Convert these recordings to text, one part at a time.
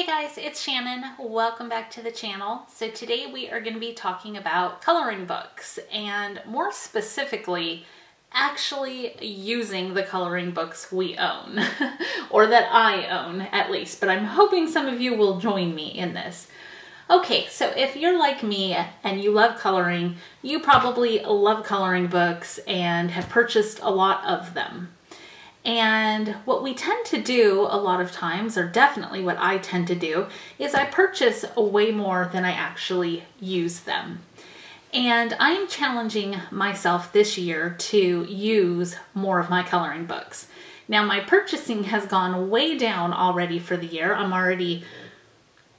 Hey guys, it's Shannon. Welcome back to the channel. So today we are going to be talking about coloring books, and more specifically actually using the coloring books we own or that I own at least, but I'm hoping some of you will join me in this. Okay, so if you're like me and you love coloring, you probably love coloring books and have purchased a lot of them. And what we tend to do a lot of times, or definitely what I tend to do, is I purchase way more than I actually use them. And I'm challenging myself this year to use more of my coloring books. Now my purchasing has gone way down already for the year. I'm already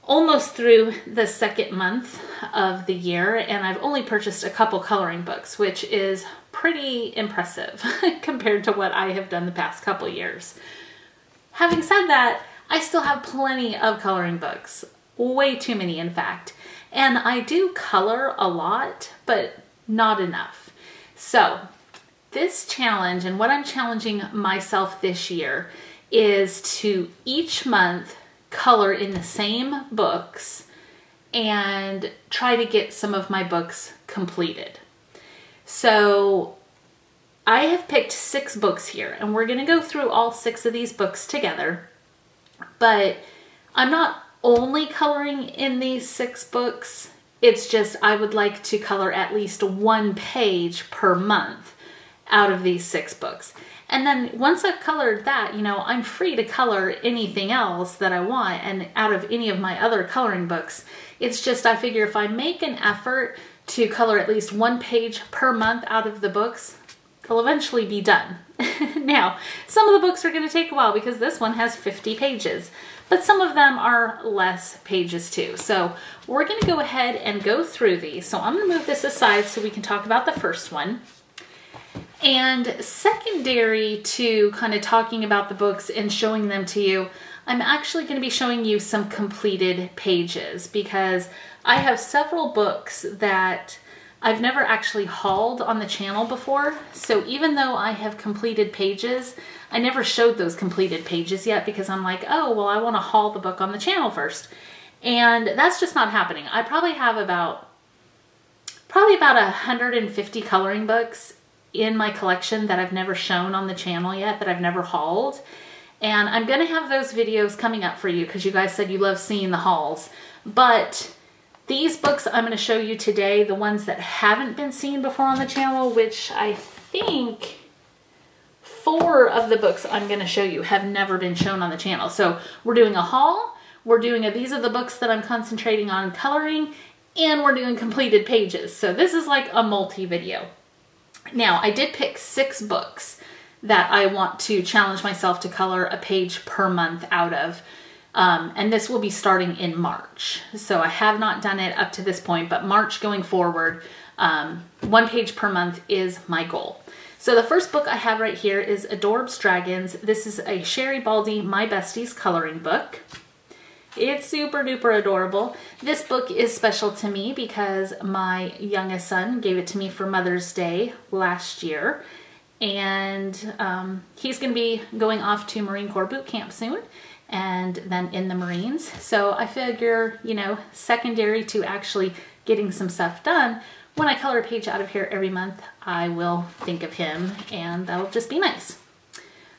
almost through the second month of the year, and I've only purchased a couple coloring books, which is pretty impressive compared to what I have done the past couple years. Having said that, I still have plenty of coloring books, way too many in fact, and I do color a lot, but not enough. So this challenge, and what I'm challenging myself this year, is to each month color in the same books and try to get some of my books completed. So I have picked 6 books here, and we're going to go through all 6 of these books together, but I'm not only coloring in these 6 books. It's just I would like to color at least 1 page per month out of these 6 books. And then once I've colored that, you know, I'm free to color anything else that I want and out of any of my other coloring books. It's just I figure if I make an effort to color at least 1 page per month out of the books, they'll eventually be done. Now, some of the books are going to take a while because this one has 50 pages, but some of them are less pages too. So we're going to go ahead and go through these. So I'm going to move this aside so we can talk about the first one. And secondary to kind of talking about the books and showing them to you, I'm actually going to be showing you some completed pages, because I have several books that I've never actually hauled on the channel before. So even though I have completed pages, I never showed those completed pages yet because I'm like, oh, well, I want to haul the book on the channel first. And that's just not happening. I probably have about 150 coloring books in my collection that I've never shown on the channel yet, that I've never hauled. And I'm gonna have those videos coming up for you because you guys said you love seeing the hauls. But these books I'm gonna show you today, the ones that haven't been seen before on the channel, which I think 4 of the books I'm gonna show you have never been shown on the channel. So we're doing a haul, we're doing these are the books that I'm concentrating on coloring, and we're doing completed pages. So this is like a multi-video. Now, I did pick 6 books that I want to challenge myself to color a page per month out of, and this will be starting in March. So I have not done it up to this point, but March going forward, 1 page per month is my goal. So the first book I have right here is Adorbs Dragons. This is a Sherry Baldy My Besties coloring book. It's super duper adorable. This book is special to me because my youngest son gave it to me for Mother's Day last year. And he's going to be going off to Marine Corps boot camp soon, and then in the Marines. So I figure, you know, secondary to actually getting some stuff done, when I color a page out of here every month, I will think of him, and that'll just be nice.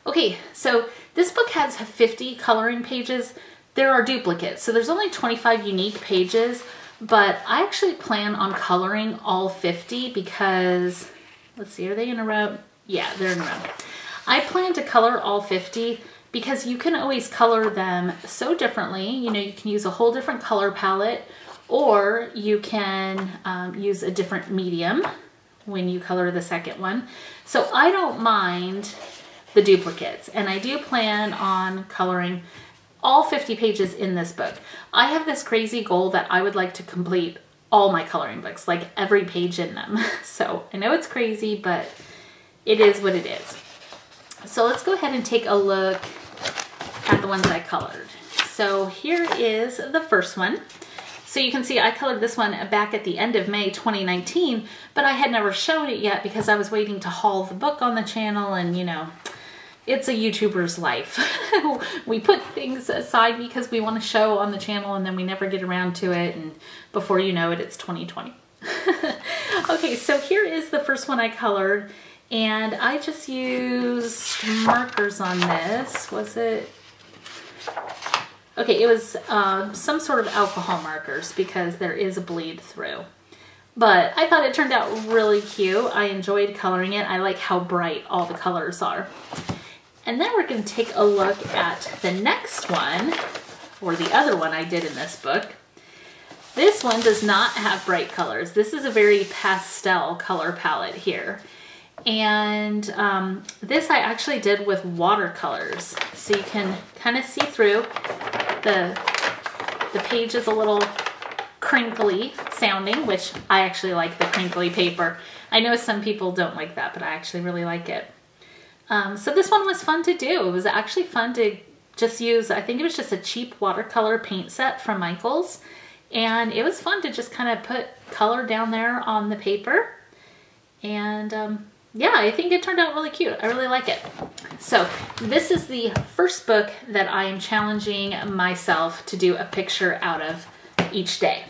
Okay, so this book has 50 coloring pages. There are duplicates, so there's only 25 unique pages, but I actually plan on coloring all 50 because, let's see, are they in a row? Yeah, they're in a row. I plan to color all 50 because you can always color them so differently. You know, you can use a whole different color palette, or you can use a different medium when you color the second one. So I don't mind the duplicates, and I do plan on coloring all 50 pages in this book. I have this crazy goal that I would like to complete all my coloring books, like every page in them. So I know it's crazy, but it is what it is. So let's go ahead and take a look at the ones I colored. So here is the first one. So you can see I colored this one back at the end of May 2019, but I had never shown it yet because I was waiting to haul the book on the channel, and you know, it's a YouTuber's life. We put things aside because we want to show on the channel, and then we never get around to it, and before you know it, it's 2020. Okay, so here is the first one I colored, and I just used markers on this. Was it? Okay, it was some sort of alcohol markers because there is a bleed through. But I thought it turned out really cute. I enjoyed coloring it. I like how bright all the colors are. And then we're going to take a look at the next one, or the other one I did in this book. This one does not have bright colors. This is a very pastel color palette here. And this I actually did with watercolors. So you can kind of see through. The page is a little crinkly sounding, which I actually like the crinkly paper. I know some people don't like that, but I actually really like it. So this one was fun to do. It was actually fun to just use, I think it was just a cheap watercolor paint set from Michaels. And it was fun to just kind of put color down there on the paper. And yeah, I think it turned out really cute. I really like it. So this is the first book that I am challenging myself to do a picture out of each day.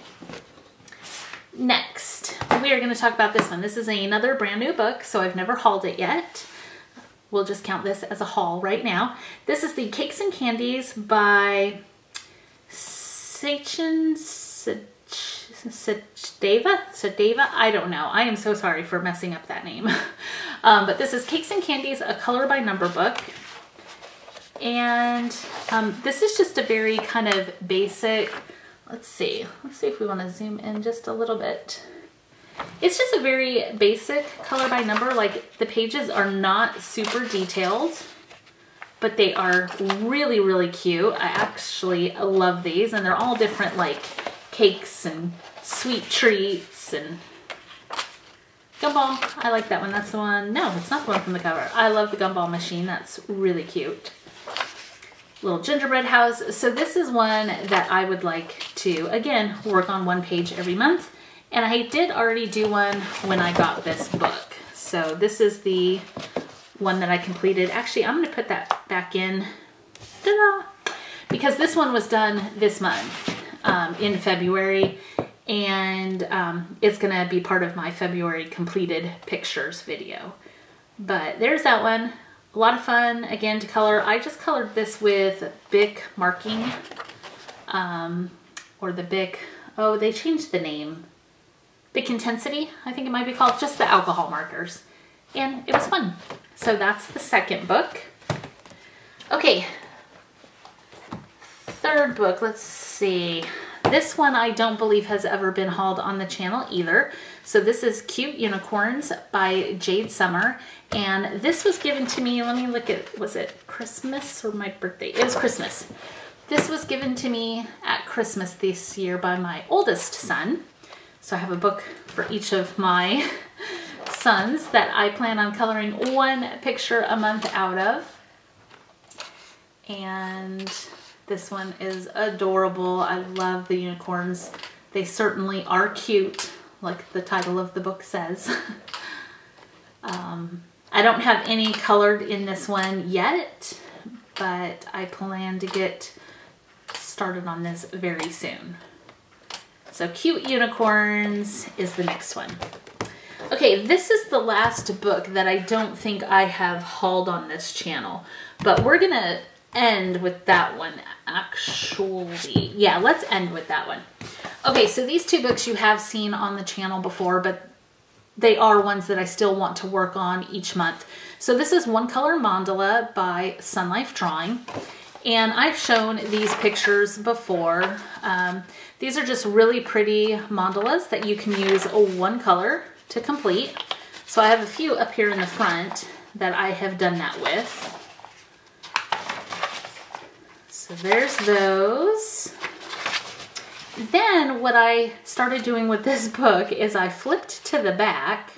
Next, we are going to talk about this one. This is another brand new book, so I've never hauled it yet. We'll just count this as a haul right now. This is the Cakes and Candies by Sachdeva? I don't know. I am so sorry for messing up that name. But this is Cakes and Candies, a color by number book. And this is just a very kind of basic, let's see if we want to zoom in just a little bit. It's just a very basic color by number. Like, the pages are not super detailed, but they are really, really cute. I actually love these, and they're all different, like cakes and sweet treats and gumball. I like that one. That's the one. No, it's not the one from the cover. I love the gumball machine. That's really cute. Little gingerbread house. So this is one that I would like to, again, work on one page every month. And I did already do one when I got this book. So this is the one that I completed. Actually, I'm going to put that back in. Ta-da! Because this one was done this month in February. And it's going to be part of my February completed pictures video. But there's that one. A lot of fun, again, to color. I just colored this with Bic marking, or the Bic, oh, they changed the name. Bic Intensity, I think it might be called, just the alcohol markers. And it was fun. So that's the second book. Okay, third book, let's see. This one I don't believe has ever been hauled on the channel either. So this is Cute Unicorns by Jade Summer. And this was given to me, let me look at, was it Christmas or my birthday? It was Christmas. This was given to me at Christmas this year by my oldest son. So I have a book for each of my sons that I plan on coloring one picture a month out of. And this one is adorable. I love the unicorns. They certainly are cute, like the title of the book says. I don't have any colored in this one yet, but I plan to get started on this very soon. So Cute Unicorns is the next one. Okay, this is the last book that I don't think I have hauled on this channel, but we're gonna end with that one, actually. Yeah, let's end with that one. Okay, so these two books you have seen on the channel before, but they are ones that I still want to work on each month. So this is One Color Mandala by Sun Life Drawing. And I've shown these pictures before. These are just really pretty mandalas that you can use one color to complete. So I have a few up here in the front that I have done that with. So there's those. Then what I started doing with this book is I flipped to the back,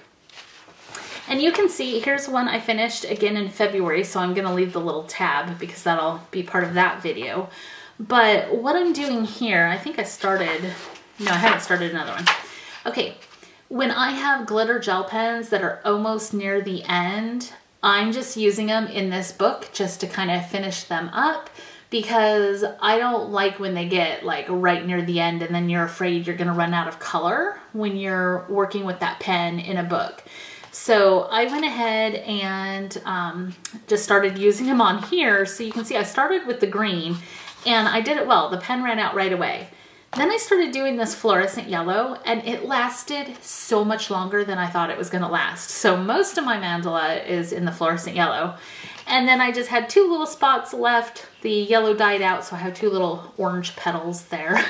and you can see here's one I finished again in February, so I'm going to leave the little tab because that'll be part of that video. But what I'm doing here, I think I started, no, I haven't started another one. Okay, when I have glitter gel pens that are almost near the end, I'm just using them in this book just to kind of finish them up, because I don't like when they get like right near the end and then you're afraid you're gonna run out of color when you're working with that pen in a book. So I went ahead and just started using them on here. So you can see I started with the green and I did it well. The pen ran out right away. Then I started doing this fluorescent yellow and it lasted so much longer than I thought it was gonna last. So most of my mandala is in the fluorescent yellow. And then I just had two little spots left. The yellow died out, so I have two little orange petals there.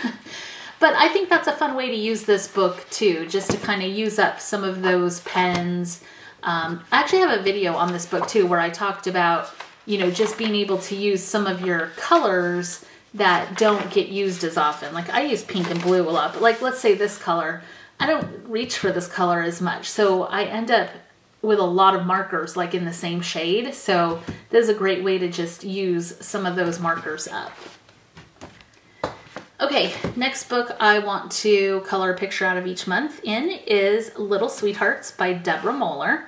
But I think that's a fun way to use this book too, just to kind of use up some of those pens. I actually have a video on this book too where I talked about, you know, just being able to use some of your colors that don't get used as often. Like I use pink and blue a lot, but like let's say this color, I don't reach for this color as much. So I end up with a lot of markers like in the same shade. So this is a great way to just use some of those markers up. Okay, next book I want to color a picture out of each month in is Little Sweethearts by Deborah Moeller.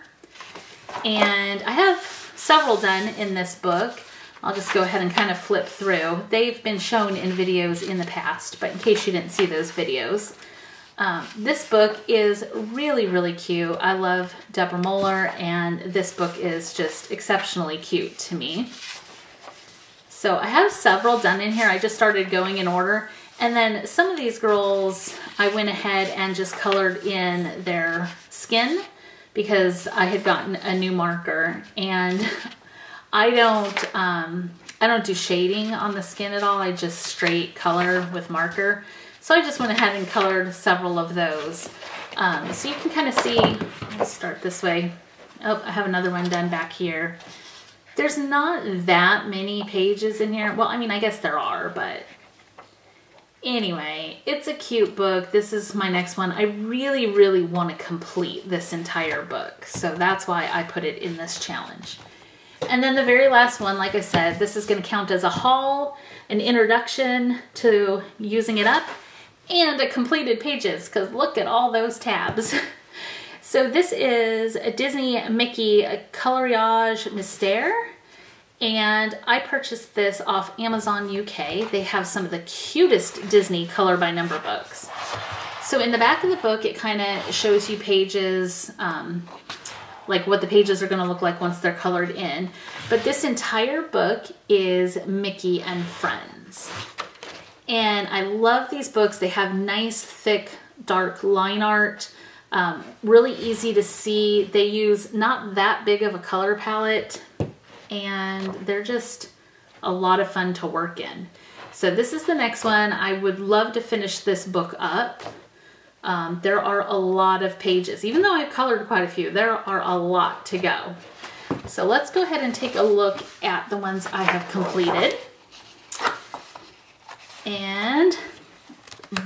And I have several done in this book. I'll just go ahead and kind of flip through. They've been shown in videos in the past, but in case you didn't see those videos. This book is really, really cute. I love Deborah Moeller, and this book is just exceptionally cute to me. So I have several done in here. I just started going in order. And then some of these girls, I went ahead and just colored in their skin because I had gotten a new marker, and I don't do shading on the skin at all. I just straight color with marker. So I just went ahead and colored several of those. So you can kind of see, I'll start this way. Oh, I have another one done back here. There's not that many pages in here. Well, I mean, I guess there are, but anyway, it's a cute book. This is my next one. I really, really want to complete this entire book. So that's why I put it in this challenge. And then the very last one, like I said, this is going to count as a haul, an introduction to using it up, and a completed pages, because look at all those tabs. So this is a Disney Mickey Coloriage Mystère, and I purchased this off Amazon UK. They have some of the cutest Disney color by number books. So in the back of the book, it kind of shows you pages, like what the pages are going to look like once they're colored in. But this entire book is Mickey and Friends. And I love these books. They have nice, thick, dark line art. Really easy to see. They use not that big of a color palette, and they're just a lot of fun to work in. So this is the next one. I would love to finish this book up. There are a lot of pages. Even though I've colored quite a few, there are a lot to go. So let's go ahead and take a look at the ones I have completed. And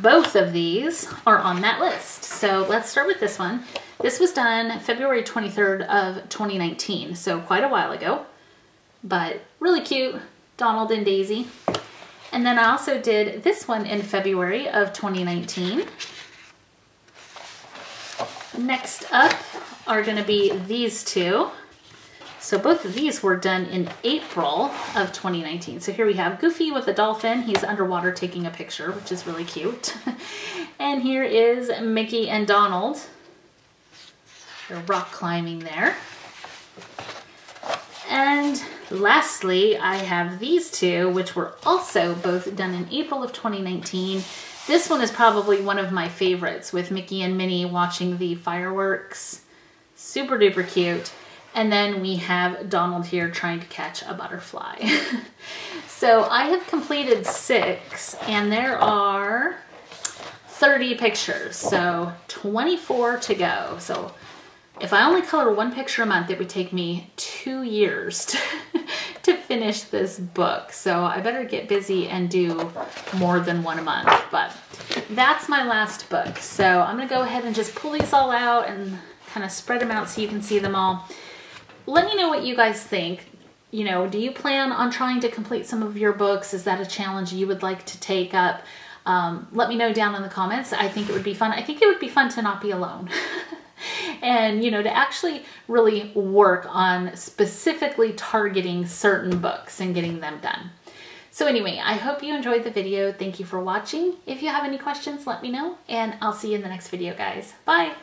both of these are on that list. So let's start with this one. This was done February 23rd of 2019, so quite a while ago, but really cute, Donald and Daisy. And then I also did this one in February of 2019. Next up are going to be these two. So both of these were done in April of 2019. So here we have Goofy with a dolphin. He's underwater taking a picture, which is really cute. And here is Mickey and Donald. They're rock climbing there. And lastly, I have these two, which were also both done in April of 2019. This one is probably one of my favorites, with Mickey and Minnie watching the fireworks. Super duper cute. And then we have Donald here trying to catch a butterfly. So I have completed 6, and there are 30 pictures, so 24 to go. So if I only color one picture a month, it would take me 2 years to finish this book. So I better get busy and do more than one a month. But that's my last book. So I'm gonna go ahead and just pull these all out and kind of spread them out so you can see them all. Let me know what you guys think. You know, do you plan on trying to complete some of your books? Is that a challenge you would like to take up? Let me know down in the comments. I think it would be fun. I think it would be fun to not be alone and, you know, to actually really work on specifically targeting certain books and getting them done. So anyway, I hope you enjoyed the video. Thank you for watching. If you have any questions, let me know, and I'll see you in the next video, guys. Bye.